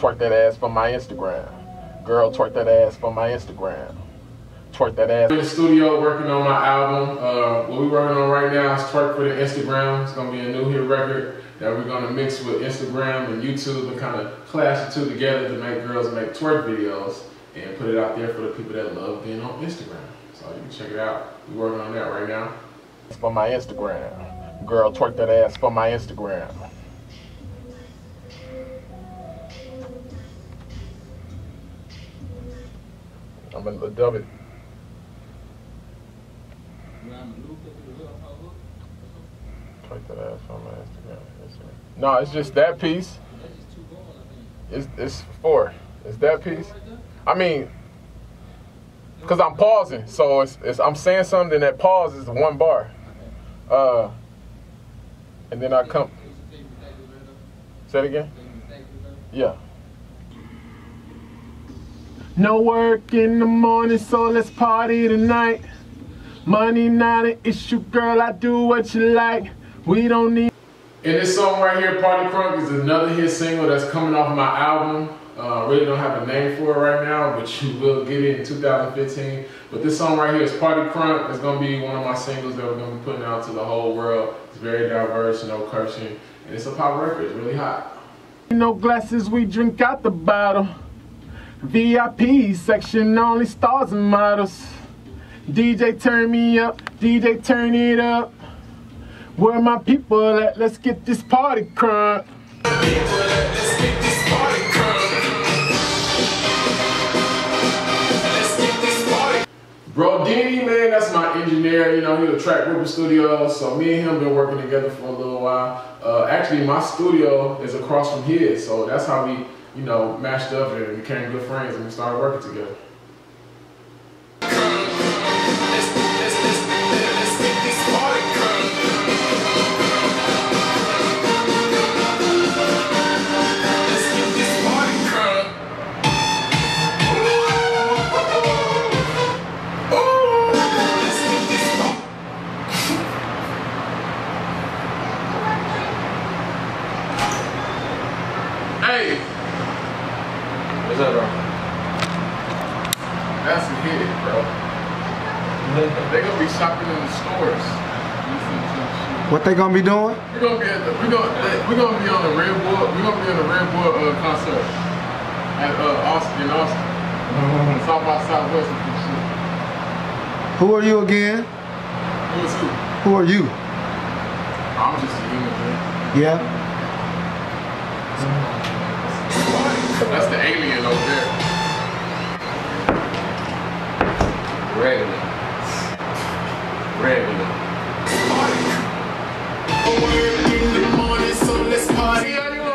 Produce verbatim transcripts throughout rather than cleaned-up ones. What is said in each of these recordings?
Twerk that ass for my Instagram. Girl, twerk that ass for my Instagram. Twerk that ass. In the studio working on my album. Uh, what we working on right now is Twerk for the Instagram. It's gonna be a new hit record that we're gonna mix with Instagram and YouTube and kind of clash the two together to make girls make twerk videos and put it out there for the people that love being on Instagram. So you can check it out. We're working on that right now. It's for my Instagram. Girl, twerk that ass for my Instagram. I'm gonna dub it. Twerk that ass on my Instagram. No, it's just that piece. It's it's four. It's that piece. I mean, cause I'm pausing, so it's it's I'm saying something that pauses one bar, uh, and then I come. Say it again. Yeah. No work in the morning, so let's party tonight. Money not an issue, girl, I do what you like. We don't need. And this song right here, Party Crunk, is another hit single that's coming off my album. Uh, really don't have a name for it right now, but you will get it in two thousand fifteen. But this song right here is Party Crunk. It's gonna be one of my singles that we're gonna be putting out to the whole world. It's very diverse, no cursing, and it's a pop record. It's really hot. No glasses, we drink out the bottle. V I P section, only stars and models. D J turn me up, D J turn it up. Where my people at? Let's get this party crunk. My people at, let's get this party crunk. Let's get this party. Brodini, man, that's my engineer. You know, he was Track Ripper Studios, so me and him been working together for a little while. Uh, actually, my studio is across from his, so that's how we, you know, mashed up and became good friends and we started working together. That's a hit, bro. They gonna be shopping in the stores. What they gonna be doing? We're gonna be at the, we're gonna we're gonna be on the Redwood. We're gonna be on the Redwood uh, concert at uh, Austin, Austin, mm-hmm. South by Southwest. Who are you again? Who is who? Who are you? I'm just a human being. Yeah. Mm-hmm. That's the alien over there. Regular. Regular.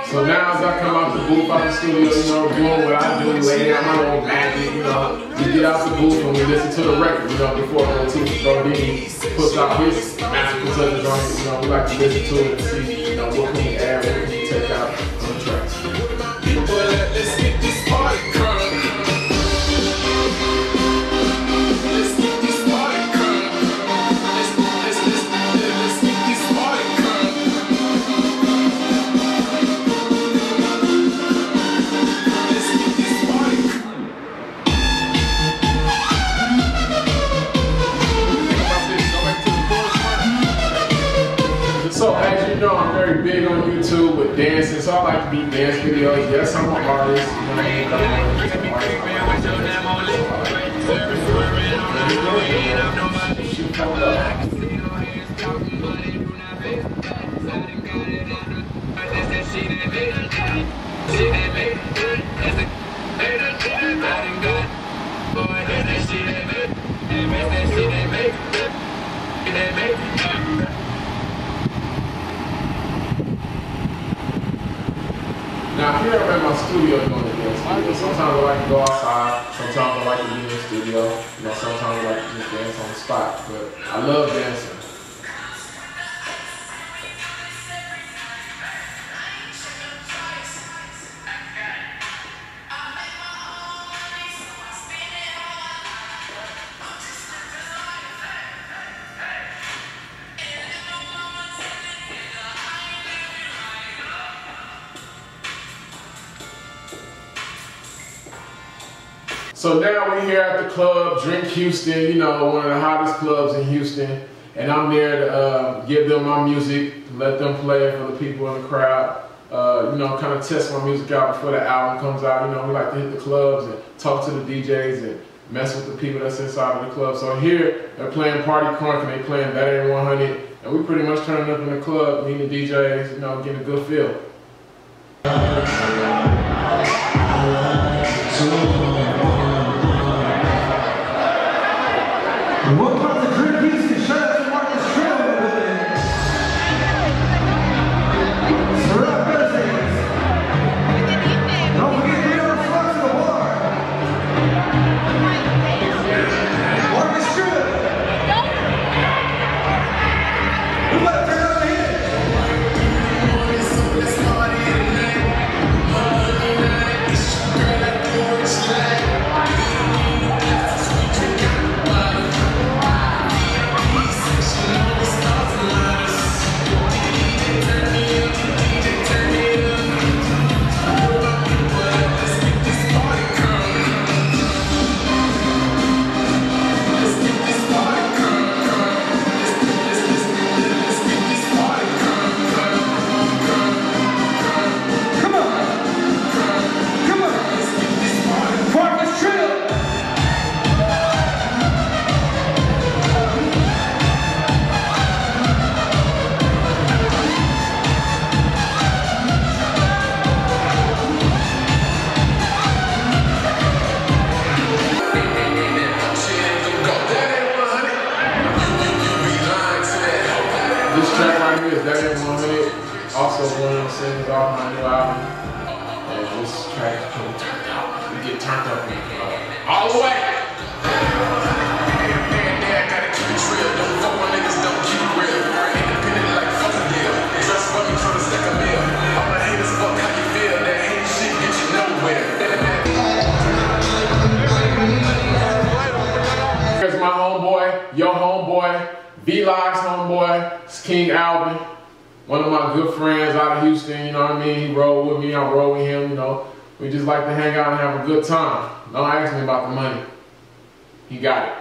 So now as I come out the booth, out the studio, you know, doing what I do, laying out my own magic, you know, we get out the booth and we listen to the record, you know, before the teacher Brodini puts out his magical touches on it, you know, we like to listen to it and see, you know, what can we add, what can we take out on the tracks. People, let's get this party crunk. Big on YouTube with dancing, so I like to be dance videos. Yes, I'm an artist. You know, now, if you're ever in my studio, you're going to dance. Sometimes I like to go outside, sometimes I like to be in the studio, you know, sometimes I like to just dance on the spot, but I love dancing. So now we're here at the club, Drink Houston, you know, one of the hottest clubs in Houston. And I'm there to uh, give them my music, let them play it for the people in the crowd. Uh, you know, kind of test my music out before the album comes out. You know, we like to hit the clubs and talk to the D Js and mess with the people that's inside of the club. So here, they're playing Party Crunk and they playing That Aint one hundred. And we pretty much turning up in the club, meeting the D Js, you know, getting a good feel. What about the Trill Nation? Shout out to Marquis Trill over there. For our business. Don't forget the other fucks in the bar. Marquis Trill. We about to turn up the hit. Also one of the singles off my new album, and this track is gonna turn out. We get turned up uh, all the way. Here's my homeboy, your homeboy, V Live's homeboy, it's King Alvin. One of my good friends out of Houston, you know what I mean? He rolled with me, I rolled with him, you know. We just like to hang out and have a good time. Don't ask me about the money. He got it.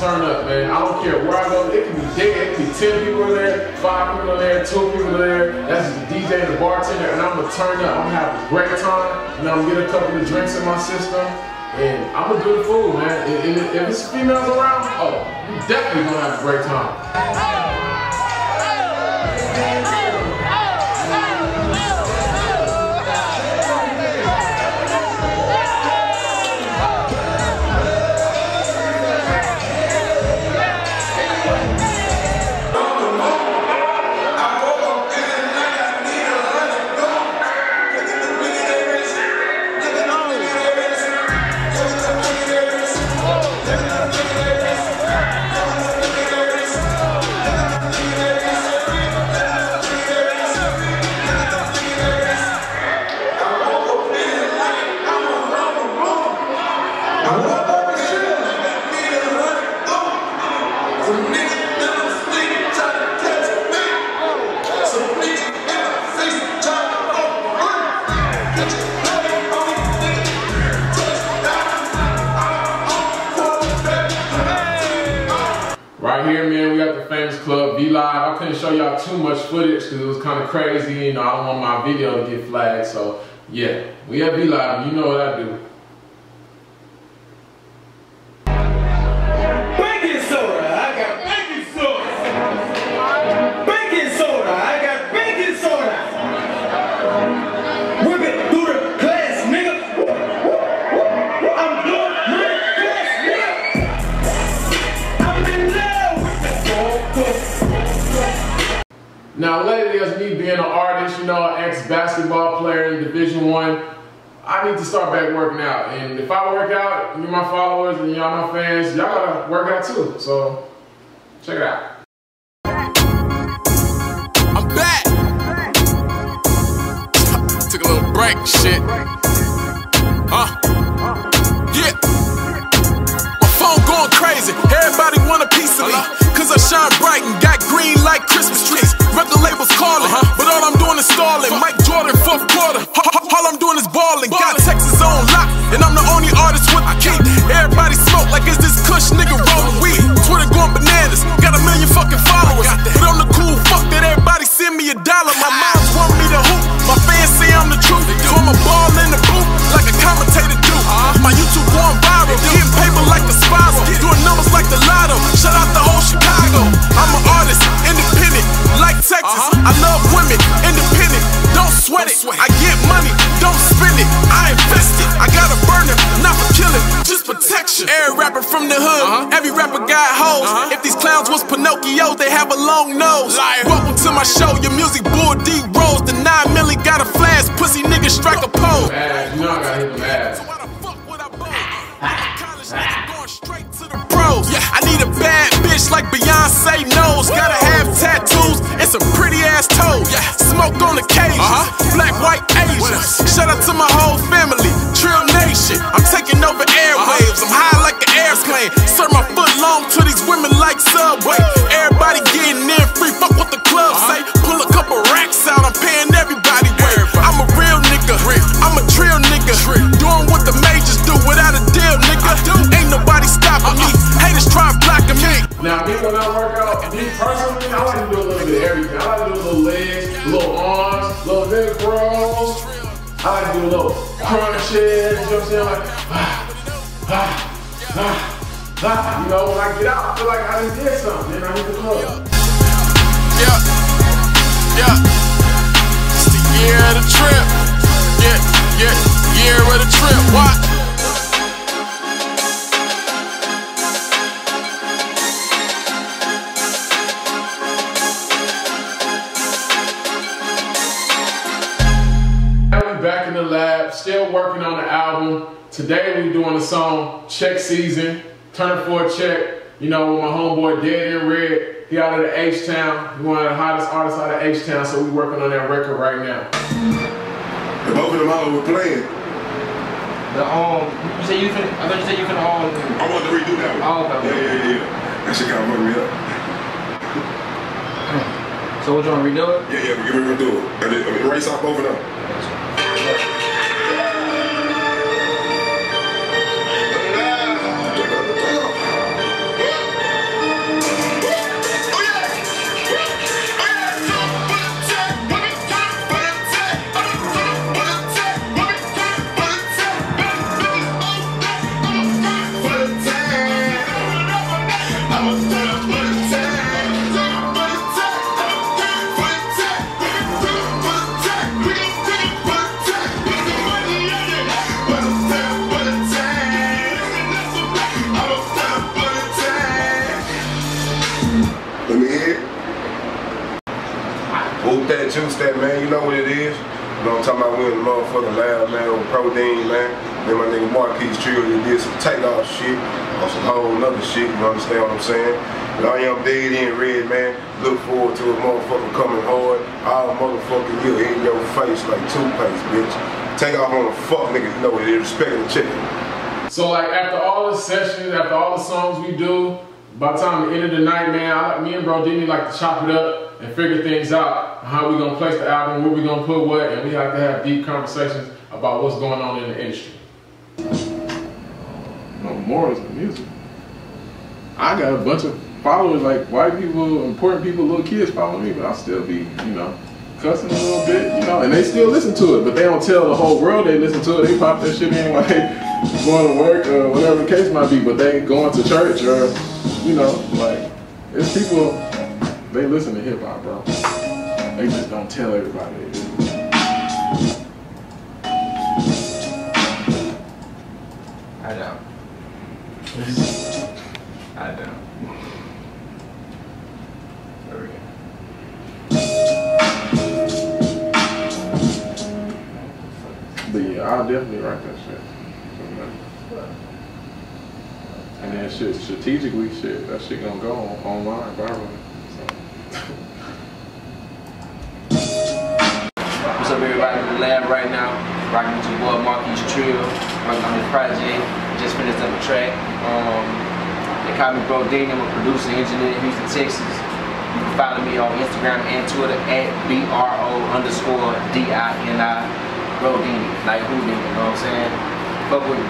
Turn up, man. I don't care where I go. It can be dead. It can be ten people in there, five people in there, two people in there. That's the D J and the bartender, and I'm gonna turn up. I'm gonna have a great time, and I'm gonna get a couple of drinks in my system, and I'm gonna do the food, man. And if it's females around, oh, you definitely gonna have a great time. Live. I couldn't show y'all too much footage because it was kind of crazy, you know, I don't want my video to get flagged, so yeah, we at V Live, you know what I do. Yeah. Now lately, as me being an artist, you know, ex-basketball player in Division One, I need to start back working out. And if I work out, you my followers and y'all my fans, y'all gotta work out too. So check it out. I'm back. Took a little break, shit. Huh? Yeah. My phone going crazy. Everybody want a piece of me. Cause I shine bright and got green like Christmas trees. Record labels calling, uh-huh. But all I'm doing is stalling. Mike Jordan, fourth quarter. All I'm doing is balling. Got Texas on lock, and I'm the only artist with a key. Everybody smoke like it's this cush nigga rolling weed. Twitter going bananas, got a million fucking followers. But I'm the cool fuck that everybody send me a dollar. My moms want me to hoop, my fans say I'm the truth. So I'm a ball in the booth, like a commentator do. My YouTube going viral, getting paper like the Spiral. Doing numbers like the Lotto, shout out the whole Chicago. I'm an artist, independent, like Texas. I love women, independent, don't sweat it. I get money, don't spend it, I invest it. I gotta burn it, not for killing, just protection. Every rapper from the hood, uh-huh. Every rapper got hoes. Uh-huh. If these clowns was Pinocchio, they have a long nose. Liar. Welcome to my show, your music bull D rolls. The nine milli got a flash, pussy niggas strike a pole. Mad, you know I gotta hit mad. So why the fuck would I bow? College nigga going straight to the pros. Yeah. I need a bad bitch like Beyonce knows. Woo. Gotta have tattoos and some pretty ass toes. Yeah. Smoke on the cage, uh-huh. Black, white, Asians. Shout out to my whole family, Trill Nation. I'm taking over airwaves. Uh-huh. I'm high like an airplane. Serve my foot long to these women like Subway. Everybody getting in free. Fuck what the club uh-huh. say. Pull a couple racks out. I'm paying everybody. Everybody. I'm a real nigga. Real. I'm a Trill nigga. Trill. Doing what the majors do without a deal, nigga. Ain't nobody stopping uh-uh. me. Haters try and block me. Now, me when I work out, me personally, I like to do a little bit of everything. I like to do a little legs, little arms, little neck rolls. I like to do a little crunches. You know what I'm saying? Like, ah, ah, ah, ah. You know, when I get out, I feel like I just did something, and I hit the club. Yeah, yeah. It's the year of the trip. Yeah, yeah, year of the trip. What? Back in the lab, still working on the album. Today we doing a song, Check Season, Turning for a Check. You know, with my homeboy Dead in Red. He out of the H-Town. He's one of the hottest artists out of H-Town, so we working on that record right now. And both of them out were playing. The um, you said you can, I thought you said you can all of them. I want to redo that one. All of them. Yeah, yeah, yeah. That shit kind of me up. So what you want to redo it? Yeah, yeah, we're going to redo it. I mean, I mean, erase off both of them. Man, you know what it is. You know what I'm talking about, we in the motherfucking lab, man, on Pro Dean, man. Then my nigga Marquis Trill did some takeoff shit, or some whole nother shit, you understand what I'm saying? But I am Dead in Red, man. Look forward to a motherfucker coming hard. All motherfucking you in your face like toothpaste, bitch. Take off on the fuck nigga, you know what it is, respect the chicken. So like after all the sessions, after all the songs we do, by the time the end of the night, man, I, me and Brodini like to chop it up and figure things out. How we gonna place the album, where we gonna put what, and we like to have deep conversations about what's going on in the industry. No morals in music. I got a bunch of followers, like white people, important people, little kids follow me, but I'll still be, you know, cussing a little bit, you know, and they still listen to it, but they don't tell the whole world they listen to it. They pop that shit in while they going to work or whatever the case might be, but they going to church or, you know, like, it's people, they listen to hip hop, bro. They just don't tell everybody they do. I don't. I don't. There we go. But yeah, I'll definitely write that shit. And then shit, strategically shit, that shit gonna go on, online, viral. So. What's up everybody, in the lab right now. Rocking with your boy Marquis Trill, working on this project. Just finished up a track. Um, they call me Pro Dean, I'm a producer, engineer in Houston, Texas. You can follow me on Instagram and Twitter at B R O underscore D I N I. Brodini, like who nigga, you know what I'm saying? Fuck with me.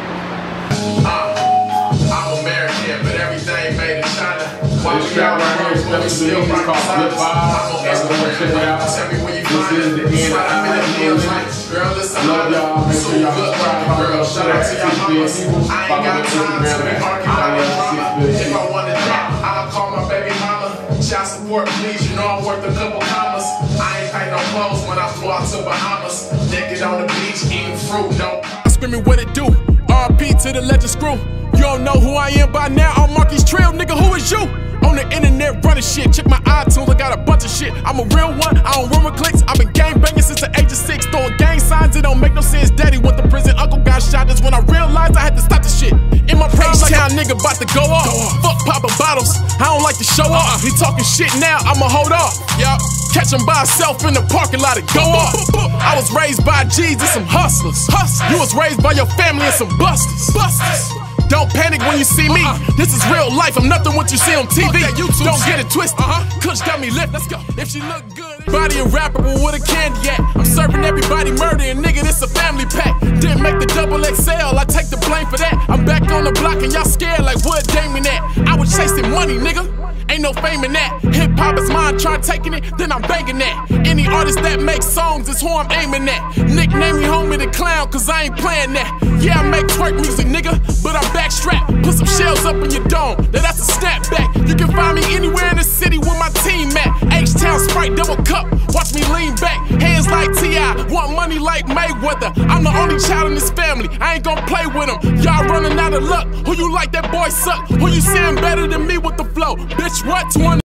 I'm American, but everything made in China. Why we out right here, we still rock the silence. I'm on Instagram, tell me when you find us. This is the end of my life. Girl, it's a lot of so good luck, girl. Shout out to y'all mamas. I ain't got time to be arguing about this drama. If I wanna drop, I'll call my baby mama. Child support, please, you know I'm worth a couple commas. I ain't paid no clothes when I flew out to Bahamas. Naked on the beach, eating fruit, no. Screaming what it do, R P to the legend screw. You don't know who I am by now, I'm Marquis Trill, nigga, who is you? On the internet running shit, check my iTunes, I got a bunch of shit. I'm a real one, I don't run with clicks, I've been gang banging since the age of six. Throwing gang signs, it don't make no sense, daddy went to prison, uncle got shot. That's when I realized I had to stop the shit. In my prime, like how a nigga about to go off. Fuck popping bottles, I don't like to show off. He talking shit now, I'ma hold off. Yup. Catch him by himself in the parking lot and go off. I was raised by G's and some hustlers. You was raised by your family and some busters. Don't panic when you see me. This is real life, I'm nothing what you see on T V. Don't get it twisted. Kush got me lit, let's go. If she look good, body and rapper, but with a candy at. I'm serving everybody murder and nigga, this a family pack. Didn't make the double X L, I take the blame for that. I'm back on the block and y'all scared like what Damien at. I was chasing money, nigga. Ain't no fame in that. Hip hop is mine, try taking it, then I'm banging that. Any artist that makes songs is who I'm aiming at. Nickname me homie the clown, cause I ain't playing that. Yeah, I make twerk music, nigga, but I'm backstrapped. Put some shells up in your dome, now that's a snapback. You can find me anywhere in the city where my team at. H-Town Sprite, double cup, watch me lean back. Hands like T I, want money like Mayweather. I'm the only child in this family, I ain't gon' play with them. Y'all running out of luck, who you like that boy suck? Who you seeing better than me with the flow? Bitch, what?